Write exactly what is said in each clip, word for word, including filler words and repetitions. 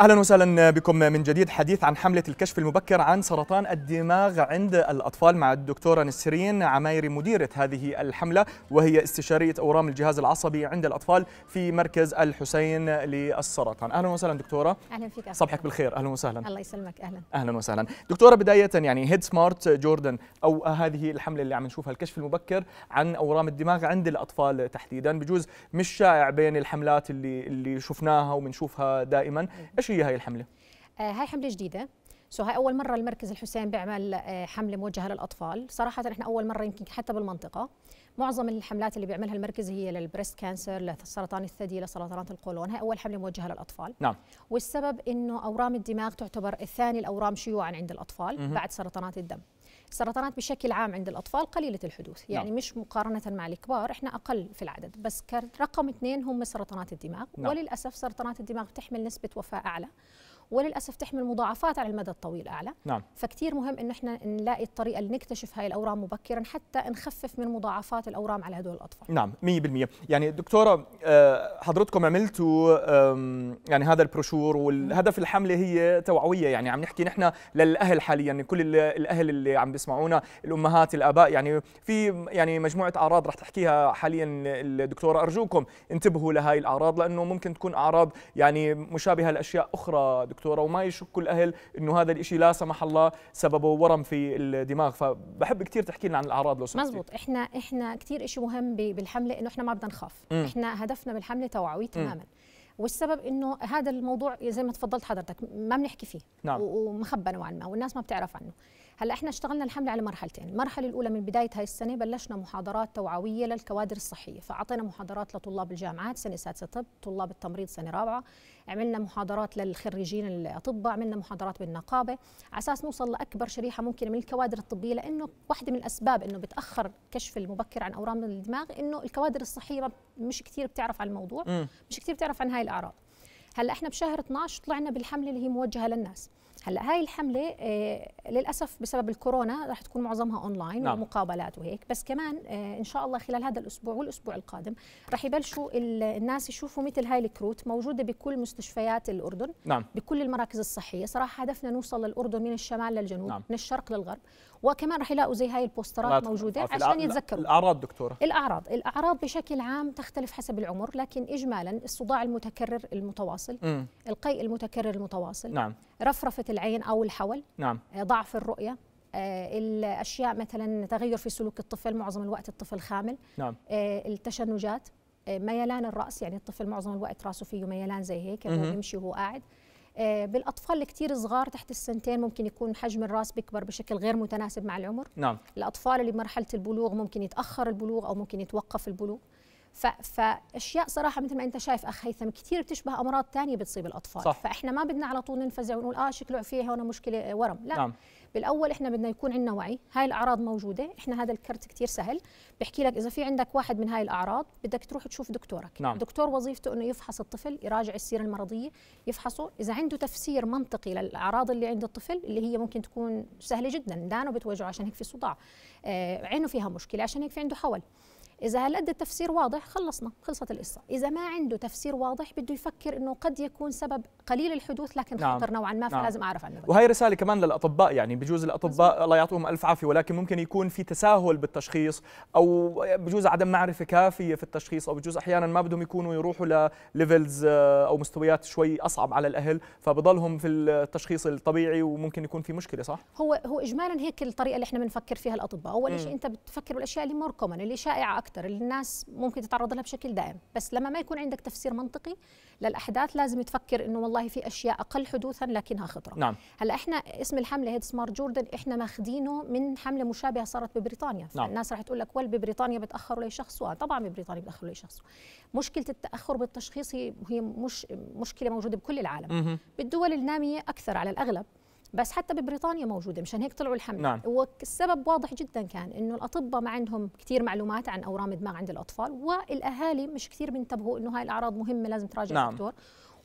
أهلا وسهلا بكم من جديد. حديث عن حملة الكشف المبكر عن سرطان الدماغ عند الأطفال مع الدكتورة نسرين عمايري مديرة هذه الحملة، وهي استشارية أورام الجهاز العصبي عند الأطفال في مركز الحسين للسرطان. أهلا وسهلا دكتورة. أهلا فيك. صبحك بالخير. أهلا وسهلا. الله يسلمك. أهلا. أهلا وسهلا دكتورة. بداية يعني هيد سمارت جوردن أو هذه الحملة اللي عم نشوفها، الكشف المبكر عن أورام الدماغ عند الأطفال تحديدا، بجوز مش شائع بين الحملات اللي اللي شفناها وبنشوفها دائما. ايش هي هاي الحملة؟ آه هاي حملة جديدة، سو هاي أول مرة المركز الحسين بيعمل آه حملة موجهة للأطفال. صراحة إحنا أول مرة يمكن حتى بالمنطقة. معظم الحملات اللي بيعملها المركز هي للبريست كانسر، لسرطان الثدي، لسرطانات القولون. هاي أول حملة موجهة للأطفال. نعم. والسبب إنه أورام الدماغ تعتبر الثاني الأورام شيوعا عند الأطفال مه. بعد سرطانات الدم. السرطانات بشكل عام عند الأطفال قليلة الحدوث، يعني نعم. مش مقارنة مع الكبار إحنا أقل في العدد، بس كرقم اثنين هم سرطانات الدماغ. نعم. وللأسف سرطانات الدماغ بتحمل نسبة وفاة أعلى، وللأسف تحمل مضاعفات على المدى الطويل أعلى. نعم. فكتير مهم إن إحنا نلاقي الطريقة اللي نكتشف هاي الأورام مبكرا حتى نخفف من مضاعفات الأورام على هدول الأطفال. نعم مية بالمية. يعني دكتورة، حضرتكم عملتوا يعني هذا البروشور، والهدف الحملة هي توعوية، يعني عم نحكي نحن للأهل حاليا، يعني كل الأهل اللي عم بيسمعونا، الأمهات، الآباء، يعني في يعني مجموعة أعراض رح تحكيها حاليا الدكتورة، أرجوكم انتبهوا لهاي الأعراض لأنه ممكن تكون أعراض يعني مشابهة لأشياء أخرى دكتورة، وما يشك الأهل أنه هذا الإشي لا سمح الله سببه ورم في الدماغ. فبحب كثير تحكي لنا عن الأعراض لو سمحتي. مزبوط. إحنا إحنا كثير إشي مهم بالحملة إنه إحنا ما بدنا نخاف. م. إحنا هدفنا بالحملة توعوي تماما. م. والسبب إنه هذا الموضوع زي ما تفضلت حضرتك ما بنحكي فيه. نعم. ومخبى نوعا ما والناس ما بتعرف عنه. هلا إحنا اشتغلنا الحملة على مرحلتين، المرحلة الأولى من بداية هاي السنة بلشنا محاضرات توعوية للكوادر الصحية، فأعطينا محاضرات لطلاب الجامعات سنة سادسة طب، طلاب التمريض سنة رابعة، عملنا محاضرات للخريجين الأطباء، عملنا محاضرات بالنقابة، على أساس نوصل لأكبر شريحة ممكنة من الكوادر الطبية، لأنه واحدة من الأسباب إنه بتأخر كشف المبكر عن أورام الدماغ إنه الكوادر الصحية مش كثير بتعرف عن الموضوع، م. مش كثير بتعرف عن هاي الأعراض. هلا إحنا بشهر اثناعش طلعنا بالحملة اللي هي موجهة للناس. هلا هاي الحمله آه للاسف بسبب الكورونا راح تكون معظمها اونلاين. نعم. ومقابلات وهيك، بس كمان آه ان شاء الله خلال هذا الاسبوع والاسبوع القادم راح يبلشوا الناس يشوفوا مثل هاي الكروت موجوده بكل مستشفيات الاردن. نعم. بكل المراكز الصحيه. صراحه هدفنا نوصل للاردن من الشمال للجنوب. نعم. من الشرق للغرب، وكمان راح يلاقوا زي هاي البوسترات موجوده عشان يتذكروا الاعراض. دكتوره، الاعراض الاعراض بشكل عام تختلف حسب العمر، لكن اجمالا الصداع المتكرر المتواصل، م. القيء المتكرر المتواصل، نعم، رفرفه العين أو الحول، نعم، ضعف الرؤية، آه، الأشياء مثلا تغير في سلوك الطفل، معظم الوقت الطفل خامل، نعم، آه، التشنجات، آه، ميلان الرأس، يعني الطفل معظم الوقت رأسه فيه ميلان زي هيك وهو بيمشي وهو قاعد. آه، بالأطفال الكتير صغار تحت السنتين ممكن يكون حجم الرأس بيكبر بشكل غير متناسب مع العمر. نعم. الأطفال اللي بمرحلة البلوغ ممكن يتأخر البلوغ أو ممكن يتوقف البلوغ. فاشياء صراحه مثل ما انت شايف اخ هيثم كثير بتشبه امراض ثانيه بتصيب الاطفال. صح. فاحنا ما بدنا على طول ننفزع ونقول اه شكله فيها هون مشكله ورم، لا. نعم. بالاول احنا بدنا يكون عندنا وعي، هاي الاعراض موجوده، احنا هذا الكرت كثير سهل بحكي لك اذا في عندك واحد من هاي الاعراض بدك تروح تشوف دكتورك. نعم. دكتور وظيفته انه يفحص الطفل، يراجع السيره المرضيه، يفحصه، اذا عنده تفسير منطقي للاعراض اللي عند الطفل اللي هي ممكن تكون سهله جدا، دانه بتوجعه عشان هيك في صداع، آه، عينه فيها مشكله عشان هيك في عنده حول، إذا هالقد التفسير واضح خلصنا، خلصت القصة. إذا ما عنده تفسير واضح بده يفكر إنه قد يكون سبب قليل الحدوث لكن نعم. خطر نوعا ما، فلازم نعم. أعرف عنه. وهي رسالة كمان للأطباء، يعني بجوز الأطباء الله يعطوهم ألف عافية ولكن ممكن يكون في تساهل بالتشخيص، أو بجوز عدم معرفة كافية في التشخيص، أو بجوز أحيانا ما بدهم يكونوا يروحوا لليفلز أو مستويات شوي أصعب على الأهل، فبضلهم في التشخيص الطبيعي وممكن يكون في مشكلة. صح. هو هو إجمالا هيك الطريقة اللي إحنا بنفكر فيها الأطباء. أول شيء أنت بتفكر بالأشياء اللي مور كومن، اللي شائعة أكثر، اللي الناس ممكن تتعرض لها بشكل دائم، بس لما ما يكون عندك تفسير منطقي للأحداث لازم تفكر إنه والله في أشياء أقل حدوثا لكنها خطرة. نعم. هلا إحنا اسم الحملة هيد سمارت جوردن، إحنا ماخذينه من حملة مشابهة صارت ببريطانيا. نعم. الناس رح تقول لك ول ببريطانيا بتأخروا ليشخصوا، طبعا ببريطانيا بتأخروا ليشخصوا. مشكلة التأخر بالتشخيص هي هي مش مشكلة موجودة بكل العالم. م -م. بالدول النامية أكثر على الأغلب، بس حتى ببريطانيا موجوده، مشان هيك طلعوا الحمله. نعم. والسبب واضح جدا كان انه الاطباء ما عندهم كثير معلومات عن اورام الدماغ عند الاطفال، والاهالي مش كثير بينتبهوا انه هاي الاعراض مهمه لازم تراجع الدكتور. نعم.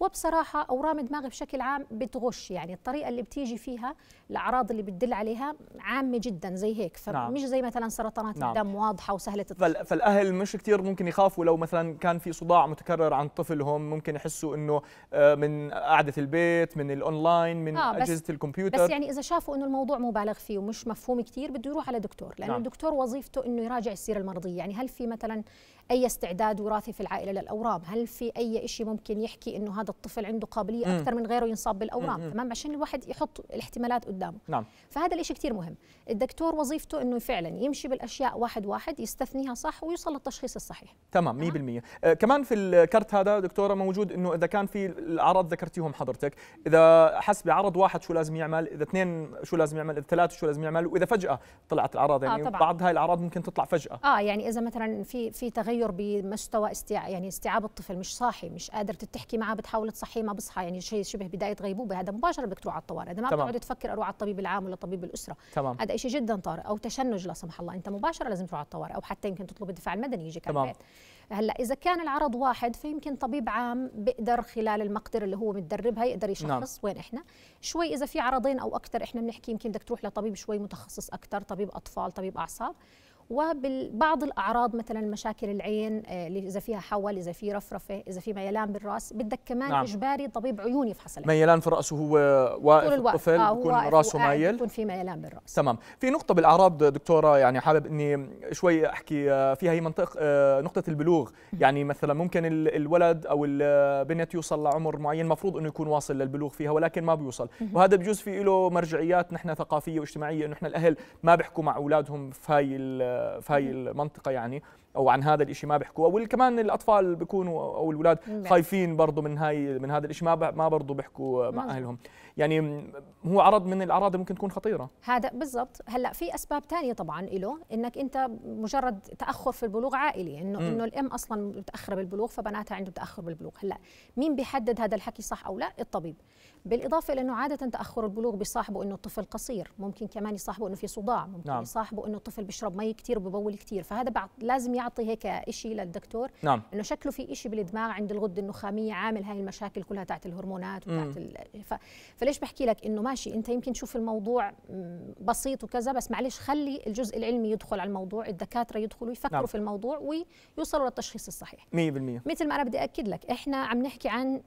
وبصراحه اورام دماغي بشكل عام بتغش، يعني الطريقه اللي بتيجي فيها الاعراض اللي بتدل عليها عامه جدا زي هيك، فمش زي مثلا سرطانات نعم. الدم واضحه وسهله التشخيص. فالاهل مش كثير ممكن يخافوا لو مثلا كان في صداع متكرر عن طفلهم، ممكن يحسوا انه من قعده البيت، من الاونلاين، من آه اجهزه الكمبيوتر. بس يعني اذا شافوا انه الموضوع مبالغ فيه ومش مفهوم كثير بده يروح على دكتور، لانه نعم. الدكتور وظيفته انه يراجع السيره المرضيه، يعني هل في مثلا اي استعداد وراثي في العائله للاورام، هل في اي شيء ممكن يحكي انه هذا الطفل عنده قابليه اكثر من غيره ينصاب بالاورام، تمام، عشان الواحد يحط الاحتمالات قدامه. نعم. فهذا الشيء كثير مهم، الدكتور وظيفته انه فعلا يمشي بالاشياء واحد واحد، يستثنيها صح ويوصل للتشخيص الصحيح. تمام مية بالمية. آه كمان في الكرت هذا دكتوره موجود انه اذا كان في الاعراض ذكرتيهم حضرتك، اذا حس بعرض واحد شو لازم يعمل، اذا اثنين شو لازم يعمل، اذا ثلاثه شو لازم يعمل، واذا فجاه طلعت الاعراض، يعني آه بعض هاي الاعراض ممكن تطلع فجاه. اه يعني اذا مثلا في في تغير بمستوى استيع... يعني استيعاب الطفل، مش صاحي، مش قادر تحكي معه، بتحاول تصحيه ما بصحى، يعني شيء شبه بدايه غيبوبه، هذا مباشره بدك تروح على الطوارئ، اذا ما بتقعد تفكر اروح على الطبيب العام ولا طبيب الاسره، هذا شيء جدا طارئ، او تشنج لا سمح الله، انت مباشره لازم تروح على الطوارئ، او حتى يمكن تطلب الدفاع المدني يجيك على البيت. هلا اذا كان العرض واحد فيمكن طبيب عام بيقدر خلال المقدره اللي هو متدربها يقدر يشخص. وين احنا شوي اذا في عرضين او اكثر احنا بنحكي يمكن بدك تروح لطبيب شوي متخصص اكثر، طبيب اطفال، طبيب اعصاب. وبالبعض الاعراض مثلا مشاكل العين اذا فيها حول، اذا في رفرفه، اذا في ميلان بالراس، بدك كمان نعم. اجباري طبيب عيون يفحص العين. ميلان في راسه هو واقف الطفل، آه بكون راسه مايل، بكون في ميلان بالراس. تمام. في نقطه بالاعراض دكتوره يعني حابب اني شوي احكي فيها، هي منطقه نقطه البلوغ، يعني مثلا ممكن الولد او البنت يوصل لعمر معين المفروض انه يكون واصل للبلوغ فيها ولكن ما بيوصل، وهذا بجوز في له مرجعيات نحن ثقافيه واجتماعيه، انه نحن الاهل ما بيحكوا مع اولادهم في هاي في هاي المنطقة يعني، أو عن هذا الإشي ما بيحكوا، أو كمان الأطفال بيكونوا أو الأولاد خايفين برضه من هاي من هذا الإشي، ما ما برضه بيحكوا مع أهلهم، يعني هو عرض من الأعراض ممكن تكون خطيرة. هذا بالضبط. هلا في أسباب ثانية طبعاً له، إنك أنت مجرد تأخر في البلوغ عائلي، إنه إنه الأم أصلاً متأخرة بالبلوغ فبناتها عندهم تأخر بالبلوغ، هلا مين بيحدد هذا الحكي صح أو لا؟ الطبيب. بالإضافة إلى إنه عادة تأخر البلوغ بيصاحبه إنه الطفل قصير، ممكن كمان يصاحبه إنه في صداع، ممكن نعم. يصاحبه إنه الطفل بيشرب مي كثير وببول كثير، فهذا بعد لازم يعطي هيك شيء للدكتور نعم. انه شكله في شيء بالدماغ عند الغده النخاميه عامل هاي المشاكل كلها تاعت الهرمونات وتاعت ال... ف... فليش بحكي لك انه ماشي انت يمكن تشوف الموضوع بسيط وكذا، بس معلش خلي الجزء العلمي يدخل على الموضوع، الدكاتره يدخلوا يفكروا نعم. في الموضوع ويوصلوا للتشخيص الصحيح مية بالمية. مثل ما انا بدي اكد لك احنا عم نحكي عن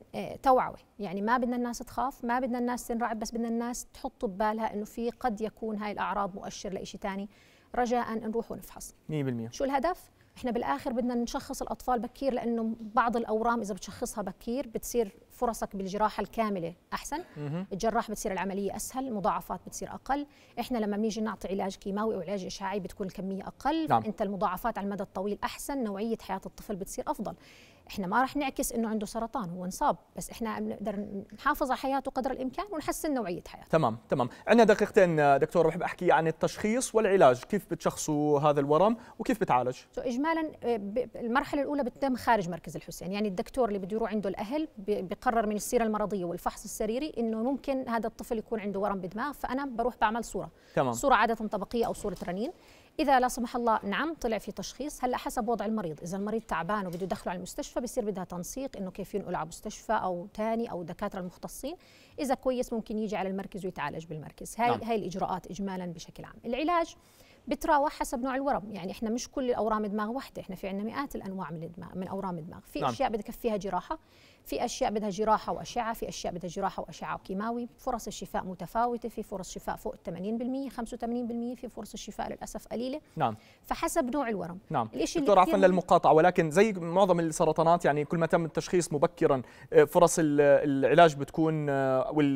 توعوي، يعني ما بدنا الناس تخاف، ما بدنا الناس تنرعب، بس بدنا الناس تحط ببالها انه في قد يكون هاي الاعراض مؤشر لشيء ثاني، رجاء نروح ونفحص مية بالمية. شو الهدف؟ احنا بالاخر بدنا نشخص الاطفال بكير، لانه بعض الاورام اذا بتشخصها بكير بتصير فرصك بالجراحه الكامله احسن، الجراح بتصير العمليه اسهل، المضاعفات بتصير اقل، احنا لما بنيجي نعطي علاج كيماوي او علاج اشعاعي بتكون الكميه اقل، نعم. انت المضاعفات على المدى الطويل احسن، نوعيه حياه الطفل بتصير افضل. احنا ما راح نعكس انه عنده سرطان، هو انصاب، بس احنا بنقدر نحافظ على حياته قدر الامكان ونحسن نوعيه حياته. تمام تمام، عندنا دقيقتين دكتور، بحب احكي عن التشخيص والعلاج، كيف بتشخصوا هذا الورم وكيف بتعالج؟ اجمالا المرحله الاولى بتتم خارج مركز الحسين، يعني الدكتور اللي بده يروح عنده الاهل بقرر من السيره المرضيه والفحص السريري انه ممكن هذا الطفل يكون عنده ورم بدماغ، فانا بروح بعمل صوره، تمام. صوره عاده طبقيه او صوره رنين، إذا لا سمح الله نعم طلع في تشخيص، هلا حسب وضع المريض، إذا المريض تعبان وبده يدخله على المستشفى بصير بدها تنسيق إنه كيف ينقل على مستشفى أو ثاني أو دكاترة المختصين، إذا كويس ممكن يجي على المركز ويتعالج بالمركز، هاي نعم. هاي الإجراءات إجمالا بشكل عام. العلاج بتراوح حسب نوع الورم، يعني احنا مش كل الاورام دماغ واحده، احنا في عندنا مئات الانواع من الدماغ من اورام الدماغ، في نعم. اشياء بدك فيها جراحه، في اشياء بدها جراحه واشعه، في اشياء بدها جراحه واشعه وكيماوي، فرص الشفاء متفاوته، في فرص شفاء فوق ثمانين بالمية، خمسة وثمانين بالمية، في فرص الشفاء للاسف قليله، نعم. فحسب نوع الورم. نعم. دكتور عفوا للمقاطعه، ولكن زي معظم السرطانات يعني كل ما تم التشخيص مبكرا فرص العلاج بتكون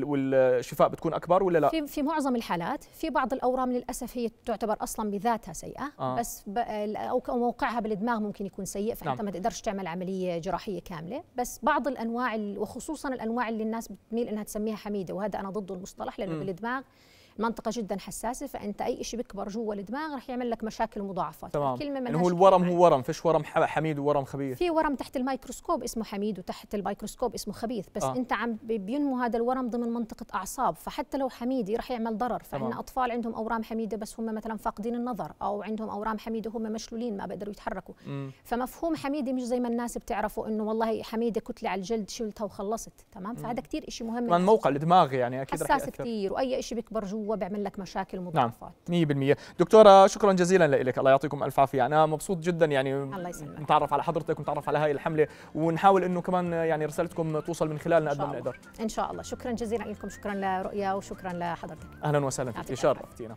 والشفاء بتكون اكبر ولا لا؟ في في معظم الحالات، في بعض الاورام للاسف هي تعتبر اصلا اصلا بذاتها سيئه، آه. بس او موقعها بالدماغ ممكن يكون سيء، فانت نعم. ما تقدرش تعمل عمليه جراحيه كامله، بس بعض الانواع وخصوصا الانواع اللي الناس بتميل انها تسميها حميده، وهذا انا ضد المصطلح لانه م. بالدماغ المنطقه جدا حساسه، فانت اي شيء بيكبر جوا الدماغ رح يعمل لك مشاكل مضاعفه. تمام. كلمه يعني هو الورم معنا. هو ورم، فيش ورم حميد وورم خبيث. في ورم تحت الميكروسكوب اسمه حميد وتحت الميكروسكوب اسمه خبيث، بس آه. انت عم بينمو هذا الورم ضمن منطقه اعصاب، فحتى لو حميدي رح يعمل ضرر. فعندنا اطفال عندهم اورام حميده بس هم مثلا فاقدين النظر، او عندهم اورام حميده هم مشلولين ما بيقدروا يتحركوا. م. فمفهوم حميدي مش زي ما الناس بتعرفوا انه والله حميده كتله على الجلد شلتها وخلصت. تمام. فهذا كثير شيء مهم، من موقع الدماغ يعني اكيد رح ياثر كثير، واي شيء بيكبر جوا بيعمل لك مشاكل مضاعفات. نعم. مية بالمية. دكتوره شكرا جزيلا لك، الله يعطيكم الف عافيه. انا مبسوط جدا يعني نتعرف على حضرتك ونتعرف على هاي الحمله، ونحاول انه كمان يعني رسالتكم توصل من خلالنا قد ما بنقدر ان شاء الله. شكرا جزيلا لكم، شكرا لرؤيا وشكرا لحضرتك. اهلا وسهلا فيك، شرفتينا.